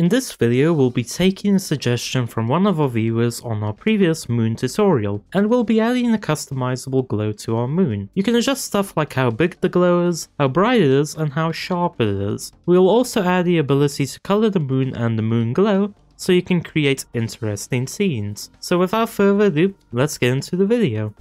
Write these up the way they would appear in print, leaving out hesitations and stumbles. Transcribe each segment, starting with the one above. In this video we'll be taking a suggestion from one of our viewers on our previous moon tutorial, and we'll be adding a customizable glow to our moon. You can adjust stuff like how big the glow is, how bright it is, and how sharp it is. We'll also add the ability to color the moon and the moon glow, so you can create interesting scenes. So without further ado, let's get into the video.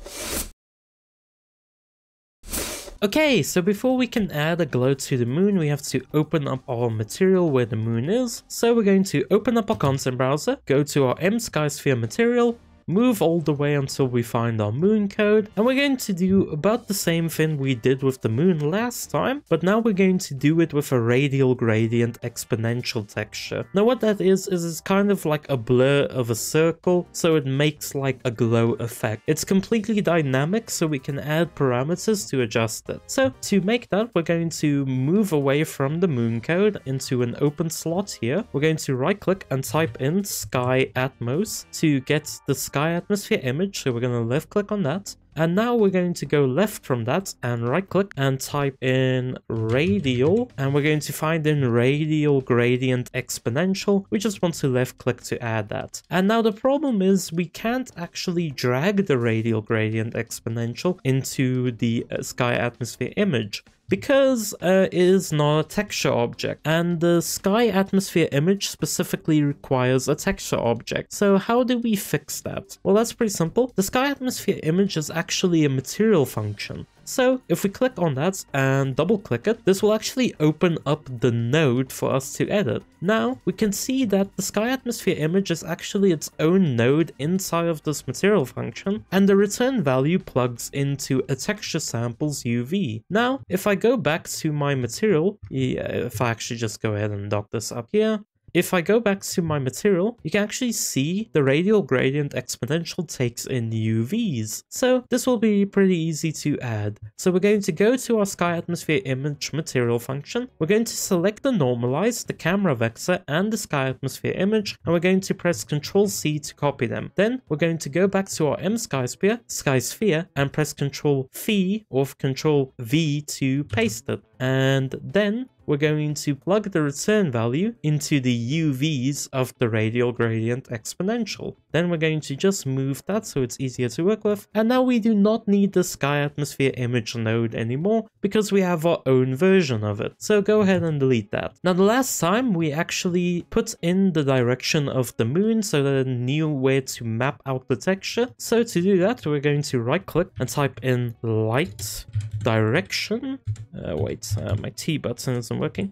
Okay, so before we can add a glow to the moon, we have to open up our material where the moon is. So we're going to open up our content browser, go to our M SkySphere material, move all the way until we find our moon code, and we're going to do about the same thing we did with the moon last time, but now we're going to do it with a radial gradient exponential texture. Now what that is it's kind of like a blur of a circle, so it makes like a glow effect. It's completely dynamic, so we can add parameters to adjust it. So to make that, we're going to move away from the moon code into an open slot here. We're going to right click and type in sky atmos to get the sky atmosphere image, so we're going to left click on that. And now we're going to go left from that and right click and type in radial, and we're going to find in radial gradient exponential. We just want to left click to add that. And now the problem is we can't actually drag the radial gradient exponential into the sky atmosphere image, because it is not a texture object, and the sky atmosphere image specifically requires a texture object. So how do we fix that? Well, that's pretty simple. The sky atmosphere image is actually a material function. So if we click on that and double click it, this will actually open up the node for us to edit. Now we can see that the sky atmosphere image is actually its own node inside of this material function, and the return value plugs into a texture sample's UV. Now if I go back to my material, if I actually just go ahead and dock this up here, if I go back to my material, you can actually see the radial gradient exponential takes in UVs. So this will be pretty easy to add. So we're going to go to our sky atmosphere image material function. We're going to select the normalize, the camera vector, and the sky atmosphere image, and we're going to press Ctrl+C to copy them. Then we're going to go back to our M SkySphere, and press Ctrl+Phi or Ctrl+V to paste it. And then we're going to plug the return value into the UVs of the radial gradient exponential. Then we're going to just move that so it's easier to work with. And now we do not need the sky atmosphere image node anymore, because we have our own version of it. So go ahead and delete that. Now the last time we actually put in the direction of the moon, so that it knew where to map out the texture. So to do that, we're going to right click and type in light direction. My T button isn't working.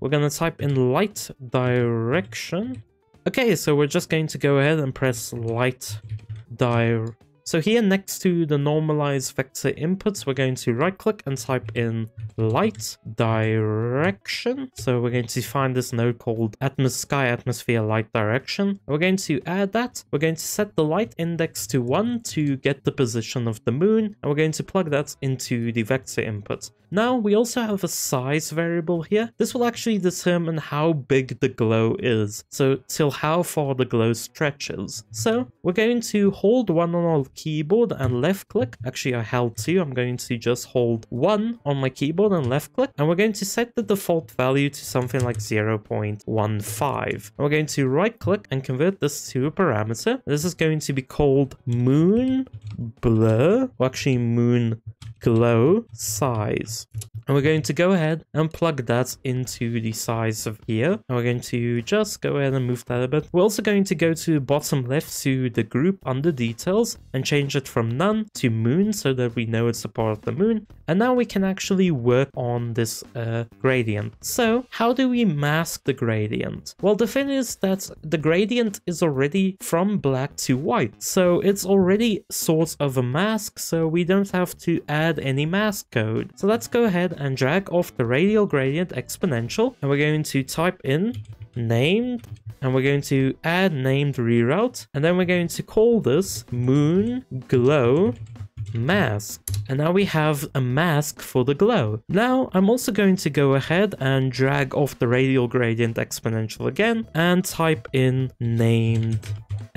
We're gonna type in light direction. Okay, so we're just going to go ahead and press light direction. So here next to the normalize vector inputs, we're going to right click and type in light direction. So we're going to find this node called sky atmosphere light direction. We're going to add that. We're going to set the light index to 1 to get the position of the moon, and we're going to plug that into the vector input. Now we also have a size variable here. This will actually determine how big the glow is, so till how far the glow stretches. So we're going to hold 1 on our keyboard and left click. Actually, I held 2. I'm going to just hold 1 on my keyboard and left click, and we're going to set the default value to something like 0.15, and we're going to right click and convert this to a parameter. This is going to be called moon blur, or actually moon glow size, and we're going to go ahead and plug that into the size of here, and we're going to just go ahead and move that a bit. We're also going to go to the bottom left to the group under details and change it from none to moon, so that we know it's a part of the moon. And now we can actually work on this gradient. So how do we mask the gradient? Well, the thing is that the gradient is already from black to white, so it's already sort of a mask, so we don't have to add any mask code. So let's go ahead and drag off the radial gradient exponential, and we're going to type in named, and we're going to add named reroute, and then we're going to call this moon glow mask. And now we have a mask for the glow. Now I'm also going to go ahead and drag off the radial gradient exponential again and type in named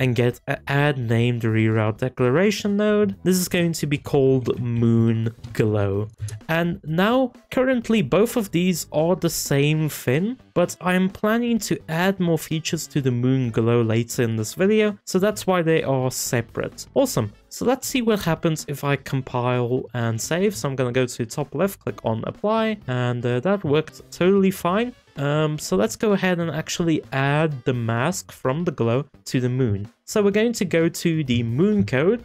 and get an add named reroute declaration node. This is going to be called Moon Glow. And now currently both of these are the same thing, but I'm planning to add more features to the Moon Glow later in this video, so that's why they are separate. Awesome. So let's see what happens if I compile and save. So I'm going to go to top left, click on apply, and that worked totally fine. So let's go ahead and actually add the mask from the glow to the moon. So we're going to go to the moon code.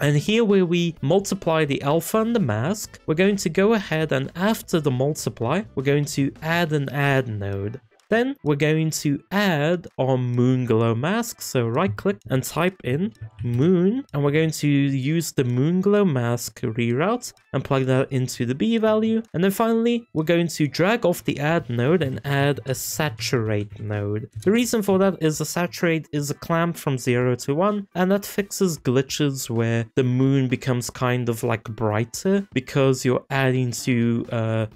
And here where we multiply the alpha and the mask, we're going to go ahead and after the multiply, we're going to add an add node. Then we're going to add our moon glow mask. So right click and type in moon, and we're going to use the moon glow mask reroute and plug that into the B value. And then finally, we're going to drag off the add node and add a saturate node. The reason for that is the saturate is a clamp from 0 to 1, and that fixes glitches where the moon becomes kind of like brighter because you're adding two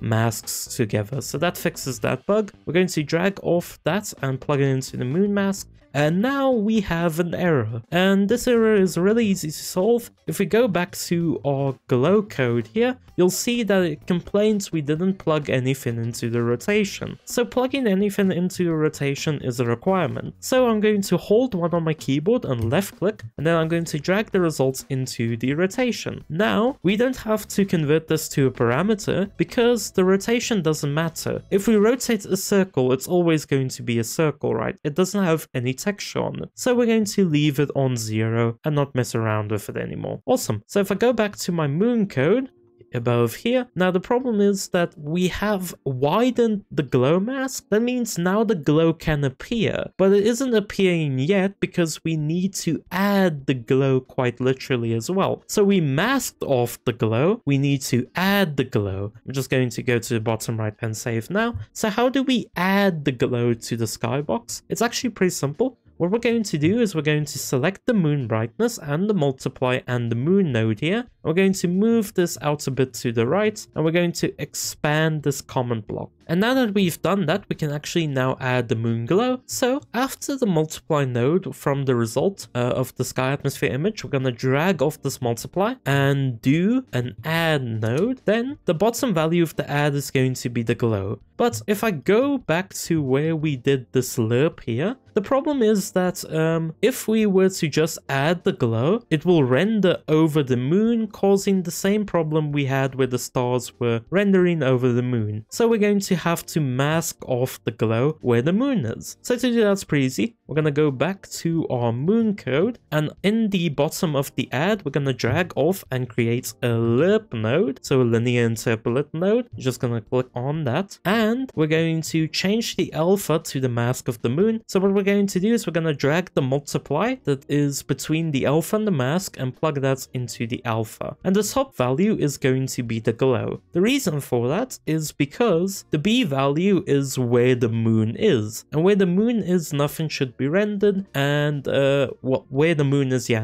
masks together. So that fixes that bug. We're going to drag off that and plug it into the moon mask, and now we have an error, and this error is really easy to solve. If we go back to our glow code here, you'll see that it complains we didn't plug anything into the rotation. So plugging anything into the rotation is a requirement. So I'm going to hold one on my keyboard and left click, and then I'm going to drag the results into the rotation. Now we don't have to convert this to a parameter because the rotation doesn't matter. If we rotate a circle, it's always going to be a circle, right? It doesn't have any texture on it. So we're going to leave it on 0 and not mess around with it anymore. Awesome. So if I go back to my moon code above here, now the problem is that we have widened the glow mask. That means now the glow can appear, but it isn't appearing yet because we need to add the glow quite literally as well. So we masked off the glow, we need to add the glow. I'm just going to go to the bottom right and save now. So how do we add the glow to the skybox? It's actually pretty simple. What we're going to do is we're going to select the moon brightness and the multiply and the moon node here. We're going to move this out a bit to the right, and we're going to expand this comment block. And now that we've done that, we can actually now add the moon glow. So after the multiply node from the result of the sky atmosphere image, we're going to drag off this multiply and do an add node. Then the bottom value of the add is going to be the glow. But if I go back to where we did this lerp here, the problem is that if we were to just add the glow, it will render over the moon, causing the same problem we had where the stars were rendering over the moon. So we're going to have to mask off the glow where the moon is. So to do that's pretty easy. We're going to go back to our moon code, and in the bottom of the add, we're going to drag off and create a lerp node. So a linear interpolate node. You're just going to click on that, and we're going to change the alpha to the mask of the moon. So what we're going to do is we're going to drag the multiply that is between the alpha and the mask and plug that into the alpha. And the top value is going to be the glow. The reason for that is because the B value is where the moon is, and where the moon is, nothing should be rendered, and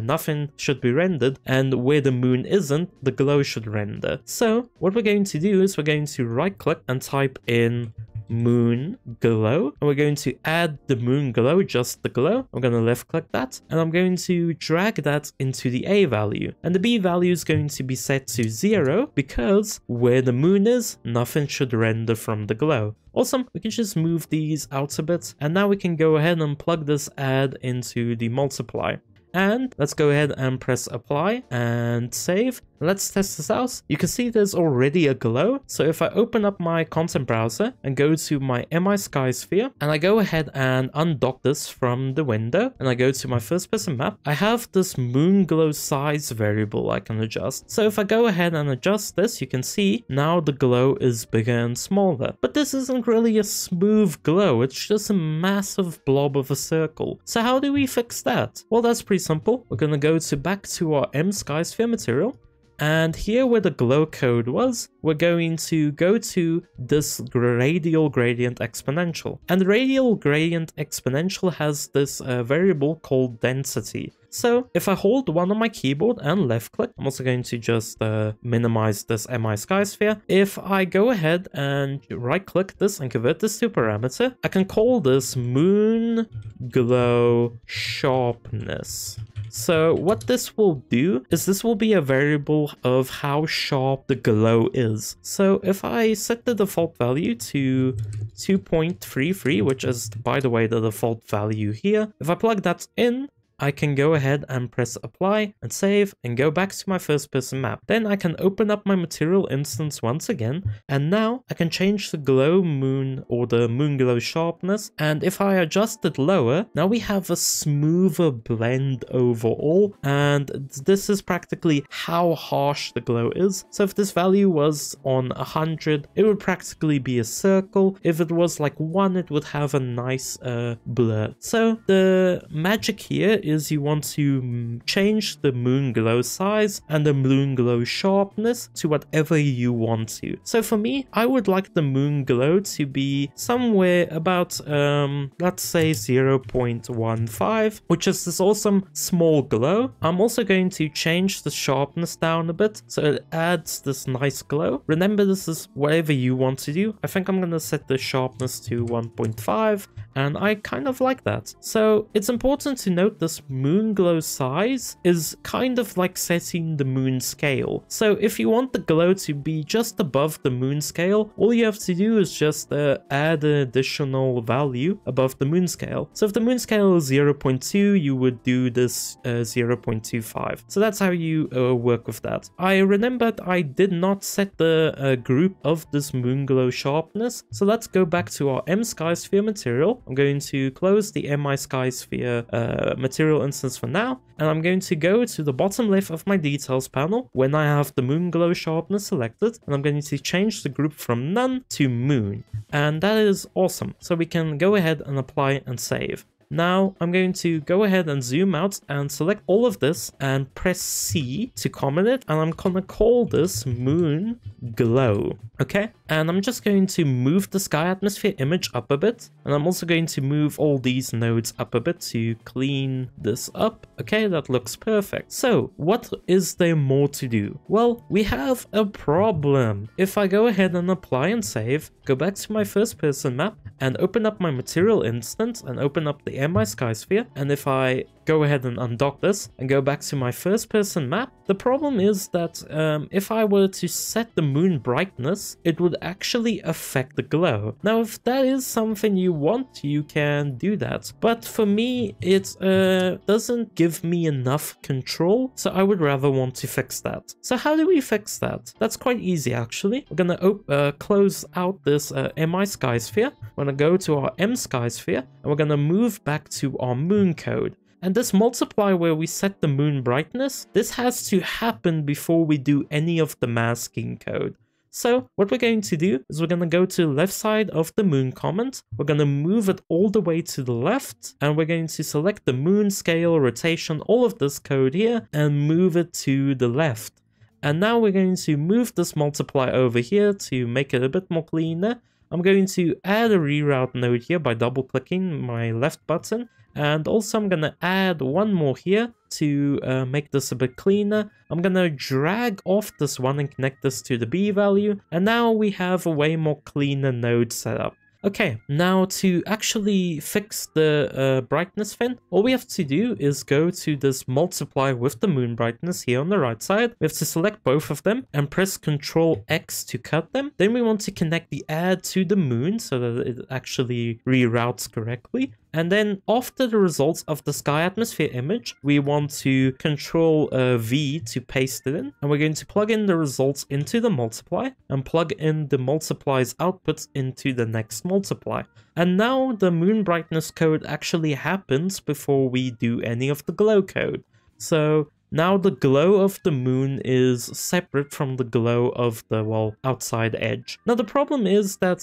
nothing should be rendered, and where the moon isn't, the glow should render. So what we're going to do is we're going to right click and type in moon glow, and we're going to add the moon glow, just the glow. I'm going to left click that, and I'm going to drag that into the A value, and the B value is going to be set to 0 because where the moon is, nothing should render from the glow. Awesome, we can just move these out a bit, and now we can go ahead and plug this add into the multiply. And let's go ahead and press apply and save. Let's test this out. You can see there's already a glow. So if I open up my content browser and go to my MI Sky Sphere, and I go ahead and undock this from the window, and I go to my first person map, I have this moon glow size variable I can adjust. So if I go ahead and adjust this, you can see now the glow is bigger and smaller. But this isn't really a smooth glow. It's just a massive blob of a circle. So how do we fix that? Well, that's pretty simple. We're going to go to back to our M SkySphere material, and here where the glow code was, we're going to go to this radial gradient exponential, and the radial gradient exponential has this variable called density. So if I hold one on my keyboard and left click, I'm also going to just minimize this MI Sky Sphere. If I go ahead and right click this and convert this to parameter, I can call this moon glow sharpness. So what this will do is this will be a variable of how sharp the glow is. So if I set the default value to 2.33, which is, by the way, the default value here, if I plug that in, I can go ahead and press apply and save and go back to my first person map. Then I can open up my material instance once again, and now I can change the glow moon or the moon glow sharpness, and if I adjust it lower, now we have a smoother blend overall, and this is practically how harsh the glow is. So if this value was on 100, it would practically be a circle. If it was like 1, it would have a nice blur. So the magic here is you want to change the moon glow size and the moon glow sharpness to whatever you want to. So for me, I would like the moon glow to be somewhere about, let's say 0.15, which is this awesome small glow. I'm also going to change the sharpness down a bit, so it adds this nice glow. Remember, this is whatever you want to do. I think I'm going to set the sharpness to 1.5, and I kind of like that. So it's important to note this moon glow size is kind of like setting the moon scale. So if you want the glow to be just above the moon scale, all you have to do is just add an additional value above the moon scale. So if the moon scale is 0.2, you would do this 0.25. So that's how you work with that. I remembered I did not set the group of this moon glow sharpness. So let's go back to our M SkySphere material. I'm going to close the MI SkySphere material instance for now, and I'm going to go to the bottom left of my details panel when I have the moon glow sharpness selected, and I'm going to change the group from none to moon, and that is awesome. So we can go ahead and apply and save. Now I'm going to go ahead and zoom out and select all of this and press C to comment it, and I'm gonna call this moon glow. Okay, and I'm just going to move the sky atmosphere image up a bit, and I'm also going to move all these nodes up a bit to clean this up. Okay, that looks perfect. So what is there more to do? Well, we have a problem. If I go ahead and apply and save, go back to my first person map and open up my material instance and open up the MI SkySphere, and if I go ahead and undock this and go back to my first person map, the problem is that if I were to set the moon brightness, it would actually affect the glow. Now if that is something you want, you can do that, but for me it doesn't give me enough control, so I would rather want to fix that. So how do we fix that? That's quite easy actually. We're gonna close out this MI SkySphere, we're gonna go to our M SkySphere, and we're gonna move back to our moon code. And this multiply where we set the moon brightness, this has to happen before we do any of the masking code. So what we're going to do is we're going to go to the left side of the moon comment, we're going to move it all the way to the left, and we're going to select the moon scale, rotation, all of this code here, and move it to the left. And now we're going to move this multiply over here to make it a bit more cleaner. I'm going to add a reroute node here by double clicking my left button, and also I'm going to add one more here to make this a bit cleaner. I'm going to drag off this one and connect this to the B value, and now we have a way more cleaner node set up. Okay, now to actually fix the brightness thing, all we have to do is go to this multiply with the moon brightness here on the right side. We have to select both of them and press Ctrl X to cut them. Then we want to connect the add to the moon so that it actually reroutes correctly. And then after the results of the sky atmosphere image, we want to Control V to paste it in, and we're going to plug in the results into the multiply and plug in the multiply's outputs into the next multiply. And now the moon brightness code actually happens before we do any of the glow code. So now the glow of the moon is separate from the glow of the, well, outside edge. Now the problem is that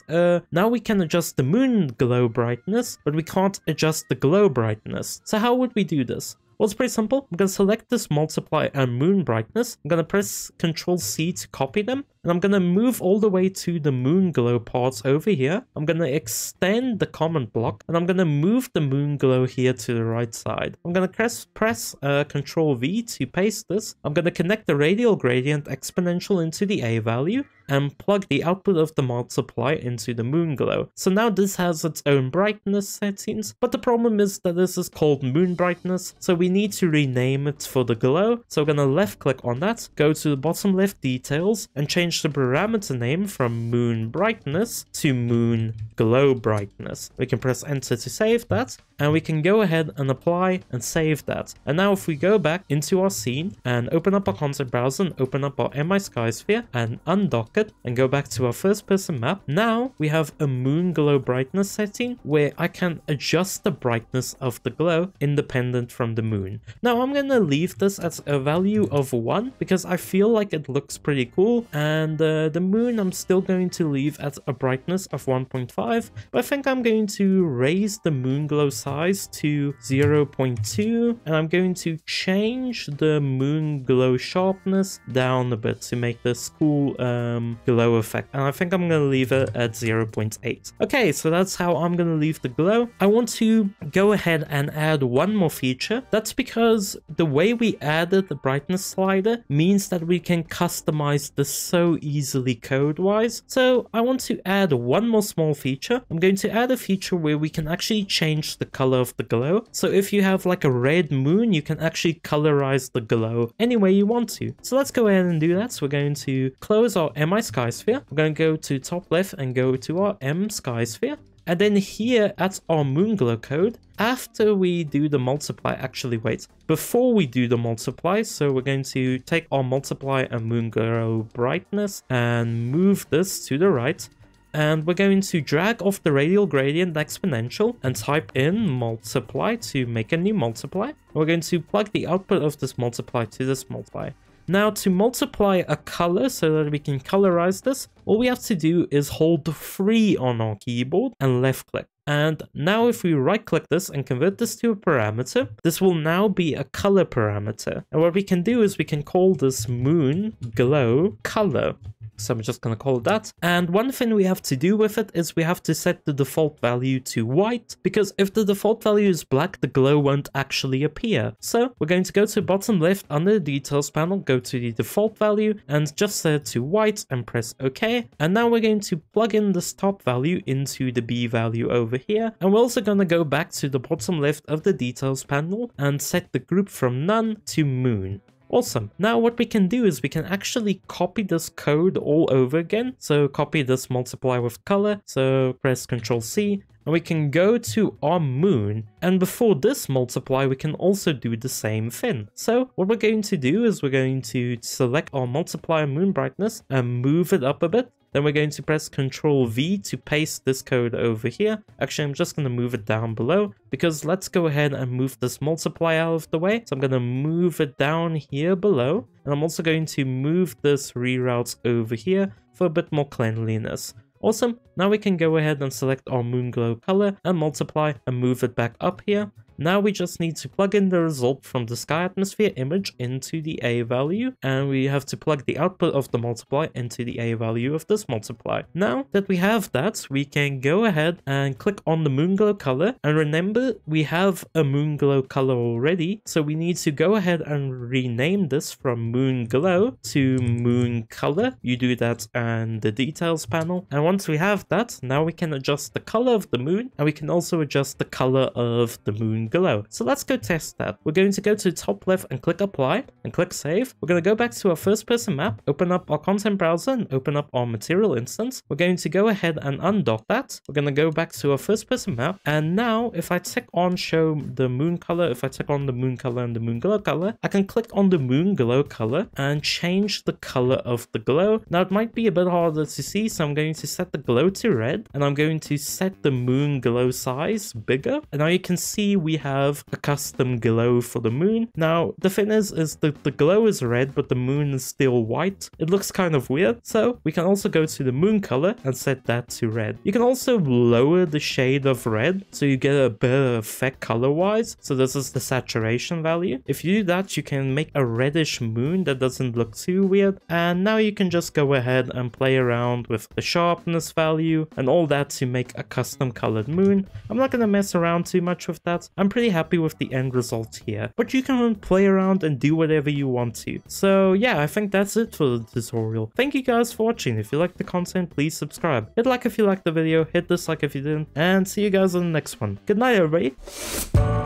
now we can adjust the moon glow brightness, but we can't adjust the glow brightness. So how would we do this? Well, it's pretty simple. I'm going to select this multiply and moon brightness. I'm going to press Ctrl C to copy them. and I'm gonna move all the way to the moon glow parts over here. I'm gonna extend the comment block, and I'm gonna move the moon glow here to the right side. I'm gonna press Ctrl V to paste this. I'm gonna connect the radial gradient exponential into the A value and plug the output of the mod supply into the moon glow. So now this has its own brightness settings, but the problem is that this is called moon brightness, so we need to rename it for the glow. So we're gonna left click on that, go to the bottom left details, and change the parameter name from moon brightness to moon glow brightness. We can press enter to save that, and we can go ahead and apply and save that. And now if we go back into our scene and open up our content browser and open up our MI Sky Sphere and undock it and go back to our first person map, now we have a moon glow brightness setting where I can adjust the brightness of the glow independent from the moon. Now I'm gonna leave this at a value of 1 because I feel like it looks pretty cool, and the moon I'm still going to leave at a brightness of 1.5, but I think I'm going to raise the moon glow size to 0.2, and I'm going to change the moon glow sharpness down a bit to make this cool glow effect, and I think I'm gonna leave it at 0.8. Okay, so that's how I'm gonna leave the glow. I want to go ahead and add one more feature. That's because the way we added the brightness slider means that we can customize this so easily code-wise. So I want to add one more small feature. I'm going to add a feature where we can actually change the color of the glow. So if you have like a red moon, you can actually colorize the glow any way you want to. So let's go ahead and do that. So we're going to close our MI Sky Sphere. We're going to go to top left and go to our M SkySphere. And then here at our moon glow code, after we do the multiply, actually wait, before we do the multiply, so we're going to take our multiply and moon glow brightness and move this to the right. And we're going to drag off the radial gradient exponential and type in multiply to make a new multiply. We're going to plug the output of this multiply to this multiply. Now to multiply a color so that we can colorize this, all we have to do is hold free on our keyboard and left click. And now if we right click this and convert this to a parameter, this will now be a color parameter. And what we can do is we can call this moon glow color. So I'm just going to call it that. And one thing we have to do with it is we have to set the default value to white, because if the default value is black, the glow won't actually appear. So we're going to go to bottom left under the details panel, go to the default value and just set it to white and press OK. And now we're going to plug in this top value into the B value over here. And we're also going to go back to the bottom left of the details panel and set the group from none to moon. Awesome. Now what we can do is we can actually copy this code all over again. So copy this multiply with color. So press Ctrl C. And we can go to our moon, and before this multiply we can also do the same thing. So what we're going to do is we're going to select our multiply moon brightness and move it up a bit. Then we're going to press Ctrl V to paste this code over here. Actually, I'm just going to move it down below, because let's go ahead and move this multiply out of the way. So I'm going to move it down here below, and I'm also going to move this reroute over here for a bit more cleanliness. Awesome. Now we can go ahead and select our moon glow color and multiply and move it back up here. Now we just need to plug in the result from the sky atmosphere image into the A value, and we have to plug the output of the multiply into the A value of this multiply. Now that we have that, we can go ahead and click on the moon glow color, and remember we have a moon glow color already, so we need to go ahead and rename this from moon glow to moon color. You do that and the details panel, and once we have that, now we can adjust the color of the moon, and we can also adjust the color of the moon glow. So let's go test that. We're going to go to the top left and click apply and click save. We're going to go back to our first person map, open up our content browser and open up our material instance. We're going to go ahead and undock that. We're going to go back to our first person map, and now if I tick on show the moon color, if I tick on the moon color and the moon glow color, I can click on the moon glow color and change the color of the glow. Now it might be a bit harder to see, so I'm going to set the glow to red, and I'm going to set the moon glow size bigger, and now you can see we we have a custom glow for the moon. Now, the thing is the glow is red, but the moon is still white. It looks kind of weird. So we can also go to the moon color and set that to red. You can also lower the shade of red so you get a better effect color-wise. So this is the saturation value. If you do that, you can make a reddish moon that doesn't look too weird. And now you can just go ahead and play around with the sharpness value and all that to make a custom colored moon. I'm not going to mess around too much with that. I'm pretty happy with the end result here, but you can play around and do whatever you want to. So yeah, I think that's it for the tutorial. Thank you guys for watching. If you like the content, please subscribe. Hit like if you liked the video, hit dislike if you didn't, and see you guys on the next one. Good night, everybody.